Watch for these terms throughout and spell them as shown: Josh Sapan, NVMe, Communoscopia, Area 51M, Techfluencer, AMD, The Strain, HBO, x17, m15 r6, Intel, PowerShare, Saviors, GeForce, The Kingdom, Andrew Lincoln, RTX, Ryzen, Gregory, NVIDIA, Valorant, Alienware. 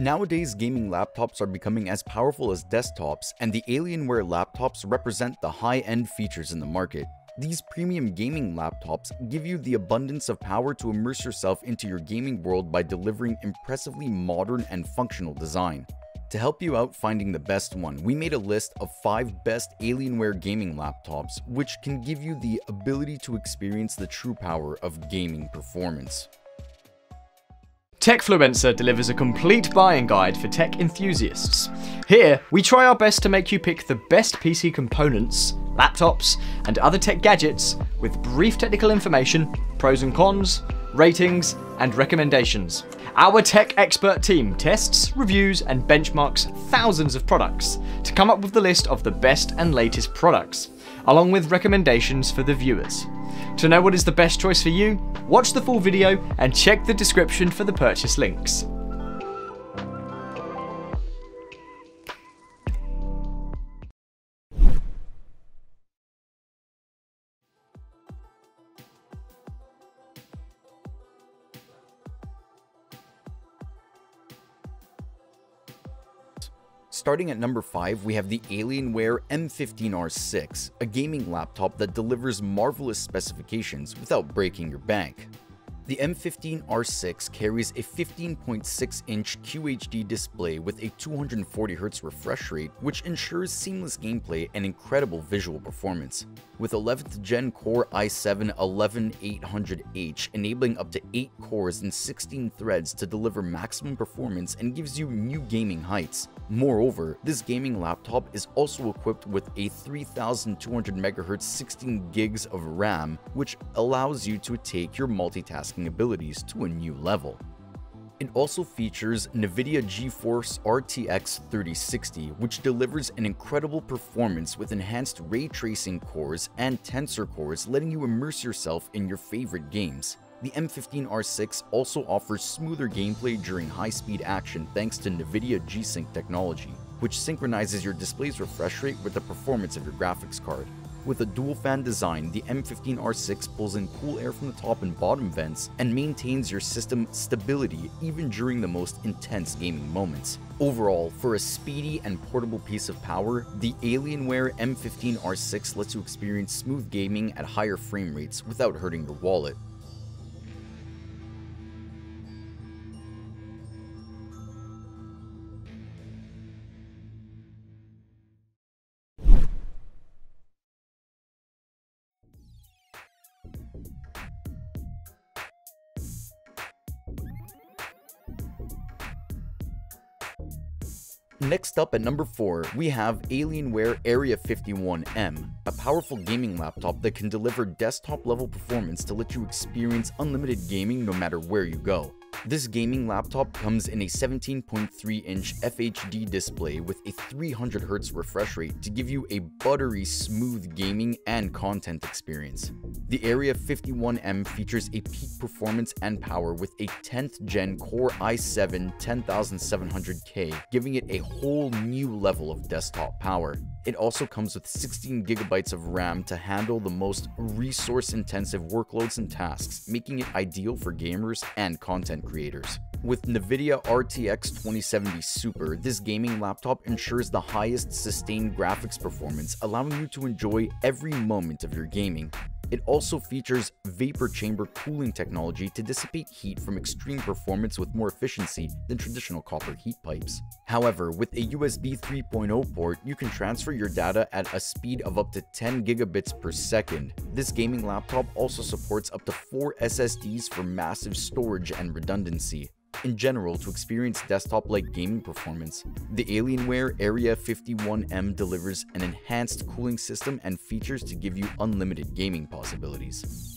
Nowadays, gaming laptops are becoming as powerful as desktops, and the Alienware laptops represent the high-end features in the market. These premium gaming laptops give you the abundance of power to immerse yourself into your gaming world by delivering impressively modern and functional design. To help you out finding the best one, we made a list of 5 best Alienware gaming laptops, which can give you the ability to experience the true power of gaming performance. Techfluencer delivers a complete buying guide for tech enthusiasts. Here, we try our best to make you pick the best PC components, laptops, and other tech gadgets with brief technical information, pros and cons, ratings, and recommendations. Our tech expert team tests, reviews, and benchmarks thousands of products to come up with the list of the best and latest products, along with recommendations for the viewers. To know what is the best choice for you, watch the full video and check the description for the purchase links. Starting at number 5, we have the Alienware m15 r6, a gaming laptop that delivers marvelous specifications without breaking your bank. The m15 r6 carries a 15.6-inch QHD display with a 240Hz refresh rate, which ensures seamless gameplay and incredible visual performance. With 11th Gen Core i7-11800H, enabling up to 8 cores and 16 threads to deliver maximum performance and gives you new gaming heights. Moreover, this gaming laptop is also equipped with a 3200 MHz 16 gigs of RAM, which allows you to take your multitasking abilities to a new level. It also features NVIDIA GeForce RTX 3060, which delivers an incredible performance with enhanced ray tracing cores and tensor cores, letting you immerse yourself in your favorite games. The M15 R6 also offers smoother gameplay during high-speed action thanks to NVIDIA G-Sync technology, which synchronizes your display's refresh rate with the performance of your graphics card. With a dual-fan design, the M15 R6 pulls in cool air from the top and bottom vents and maintains your system stability even during the most intense gaming moments. Overall, for a speedy and portable piece of power, the Alienware M15 R6 lets you experience smooth gaming at higher frame rates without hurting your wallet. Next up at number 4, we have Alienware Area 51M, a powerful gaming laptop that can deliver desktop-level performance to let you experience unlimited gaming no matter where you go. This gaming laptop comes in a 17.3-inch FHD display with a 300Hz refresh rate to give you a buttery smooth gaming and content experience. The Area 51M features a peak performance and power with a 10th Gen Core i7-10700K, giving it a whole new level of desktop power. It also comes with 16 GB of RAM to handle the most resource-intensive workloads and tasks, making it ideal for gamers and content creators. With NVIDIA RTX 2070 Super, this gaming laptop ensures the highest sustained graphics performance, allowing you to enjoy every moment of your gaming. It also features vapor chamber cooling technology to dissipate heat from extreme performance with more efficiency than traditional copper heat pipes. However, with a USB 3.0 port, you can transfer your data at a speed of up to 10 gigabits per second. This gaming laptop also supports up to 4 SSDs for massive storage and redundancy. In general, to experience desktop-like gaming performance, the Alienware Area 51M delivers an enhanced cooling system and features to give you unlimited gaming possibilities.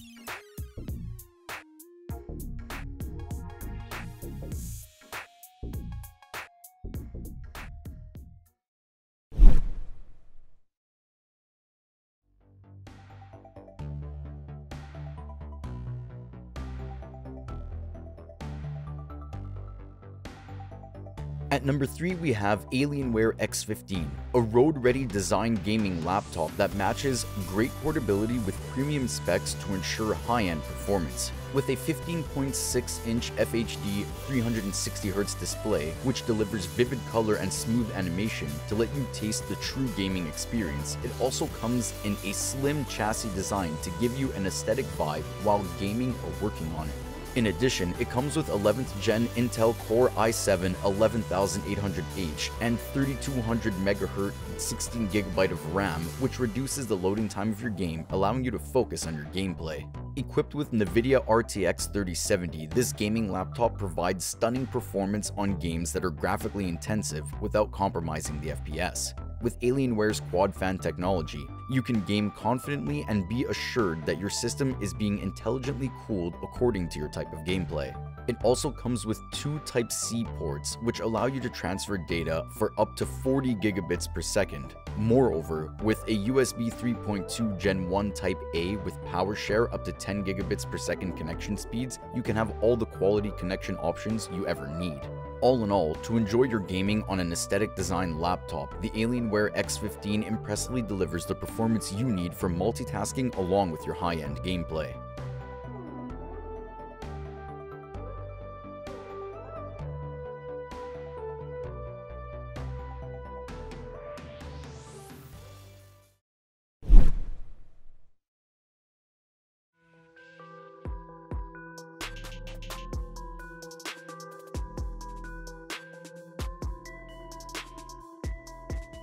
At number 3, we have Alienware X17, a road-ready design gaming laptop that matches great portability with premium specs to ensure high-end performance. with a 15.6-inch FHD 360Hz display, which delivers vivid color and smooth animation to let you taste the true gaming experience. It also comes in a slim chassis design to give you an aesthetic vibe while gaming or working on it. In addition, it comes with 11th gen Intel Core i7 11800H and 3200 MHz, 16GB of RAM, which reduces the loading time of your game, allowing you to focus on your gameplay. Equipped with NVIDIA RTX 3070, this gaming laptop provides stunning performance on games that are graphically intensive without compromising the FPS. With Alienware's quad fan technology, you can game confidently and be assured that your system is being intelligently cooled according to your type of gameplay. It also comes with two Type-C ports, which allow you to transfer data for up to 40 gigabits per second. Moreover, with a USB 3.2 Gen 1 Type-A with PowerShare up to 10 gigabits per second connection speeds, you can have all the quality connection options you ever need. All in all, to enjoy your gaming on an aesthetic design laptop, the Alienware X15 impressively delivers the performance you need for multitasking along with your high-end gameplay.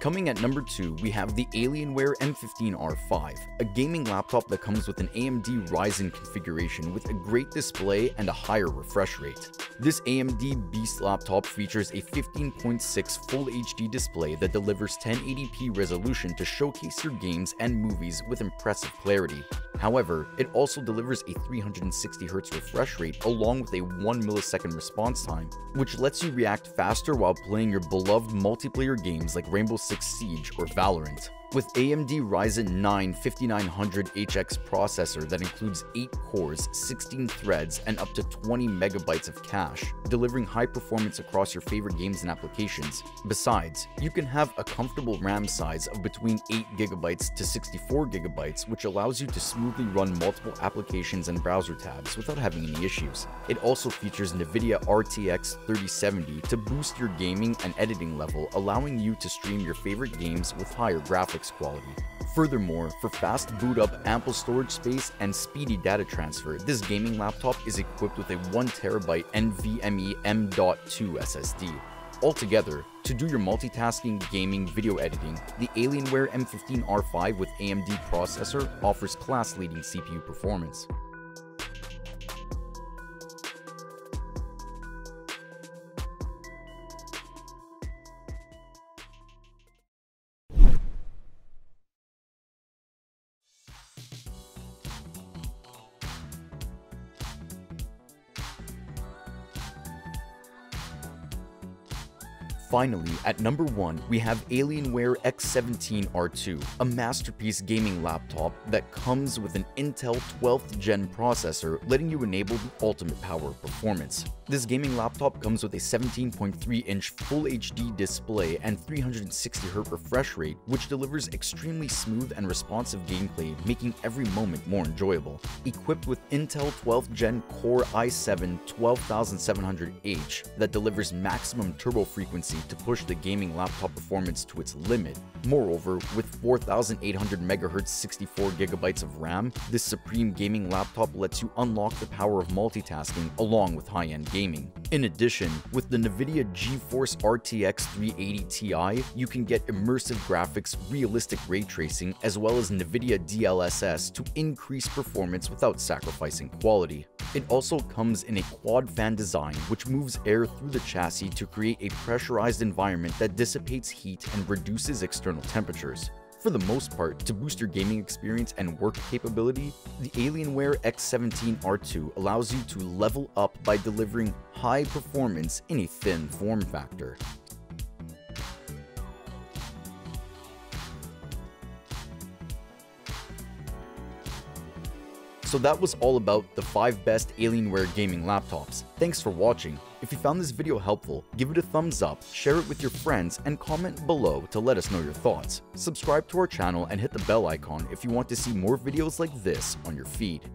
Coming at number 2, we have the Alienware m15 r6, a gaming laptop that comes with an AMD Ryzen configuration with a great display and a higher refresh rate. This AMD beast laptop features a 15.6 Full HD display that delivers 1080p resolution to showcase your games and movies with impressive clarity. However, it also delivers a 360Hz refresh rate along with a 1 millisecond response time, which lets you react faster while playing your beloved multiplayer games like Rainbow Six Siege or Valorant. With AMD Ryzen 9 5900HX processor that includes 8 cores, 16 threads, and up to 20 megabytes of cache, delivering high performance across your favorite games and applications. Besides, you can have a comfortable RAM size of between 8GB to 64GB, which allows you to smoothly run multiple applications and browser tabs without having any issues. It also features NVIDIA RTX 3070 to boost your gaming and editing level, allowing you to stream your favorite games with higher graphics quality. Furthermore, for fast boot up, ample storage space, and speedy data transfer, this gaming laptop is equipped with a 1TB NVMe M.2 SSD. Altogether, to do your multitasking, gaming, video editing, the Alienware m15 r6 with AMD processor offers class-leading CPU performance. Finally, at number 1, we have Alienware X17 R2, a masterpiece gaming laptop that comes with an Intel 12th Gen processor, letting you enable the ultimate power of performance. This gaming laptop comes with a 17.3-inch Full HD display and 360Hz refresh rate, which delivers extremely smooth and responsive gameplay, making every moment more enjoyable. Equipped with Intel 12th Gen Core i7 12700H that delivers maximum turbo frequency to push the gaming laptop performance to its limit. Moreover, with 4800 MHz 64GB of RAM, this supreme gaming laptop lets you unlock the power of multitasking along with high-end gaming. In addition, with the NVIDIA GeForce RTX 380 Ti, you can get immersive graphics, realistic ray tracing, as well as NVIDIA DLSS to increase performance without sacrificing quality. It also comes in a quad fan design, which moves air through the chassis to create a pressurized environment that dissipates heat and reduces external temperatures. For the most part, to boost your gaming experience and work capability, the Alienware X17 R2 allows you to level up by delivering high performance in a thin form factor. So that was all about the 5 best Alienware gaming laptops. Thanks for watching. If you found this video helpful, give it a thumbs up, share it with your friends, and comment below to let us know your thoughts. Subscribe to our channel and hit the bell icon if you want to see more videos like this on your feed.